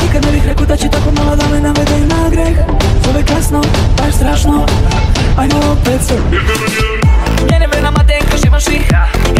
Nikad ne bih rekao da će tako malo da me navede na greh. Zove kasno, baš strašno, ajmo opet sve. Njene vrena matenka, živaš ih.